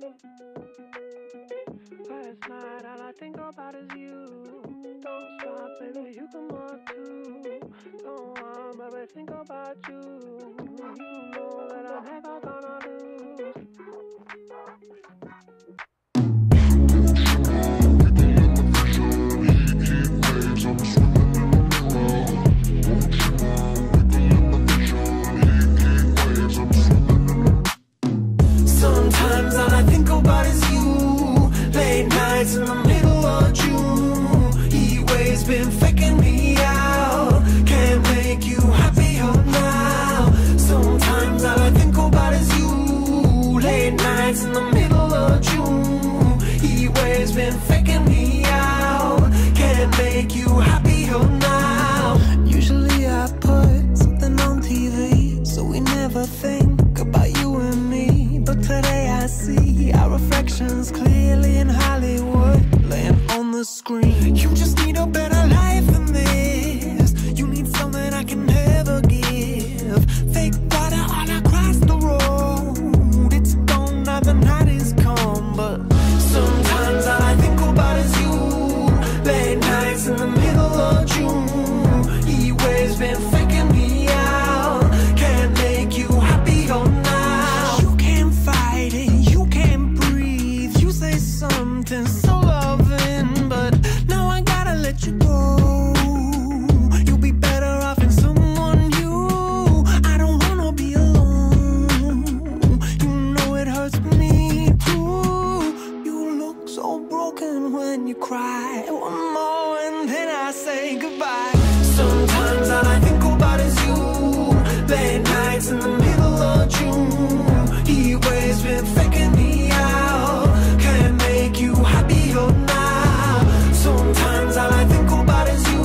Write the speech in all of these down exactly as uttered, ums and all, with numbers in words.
But it's not, all I think about is you. Don't stop, baby, you can walk too. Go on, baby, think about you. You know that I'm never gonna lose. Sometimes all I think about is you. Late nights in the middle of June. Heatwaves been faking me out. Can't make you happier now. Sometimes all I think about is you. Late nights in the middle of June. Heatwaves been faking me out. Can't make you happier now. Usually I put something on T V, so we never think about you and me. But today I see our reflections clearly in Hollywood, laying on the screen. You just need a better life than this. You need something I can never give. Fake water all across the road. It's gone now, the night is gone. But sometimes all I think about is you. Late nights in the middle of June. Heatwaves been faking me out. Can't make you happy or not. So loving, but now I gotta let you go. You'll be better off in someone new. I don't wanna be alone. You know it hurts me too. You look so broken when you cry. One more and then I say goodbye. Sometimes all I think about is you. Late nights in the middle of June. Heatwaves been faking me out. Can't make you happier now. Sometimes all I think about is you.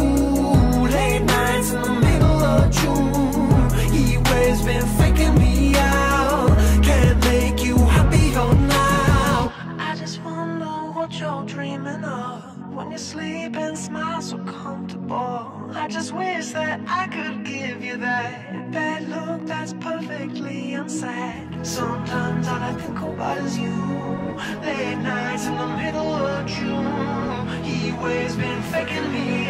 Late nights in the middle of June. Heatwaves been faking me out. Can't make you happier now. I just wonder what you're dreaming of. When you sleep and smile so comfortable. I just wish that I could give you that bad look that's perfectly unsaid. Sometimes all I think about is you. Late nights in the middle of June. Heatwaves been faking me.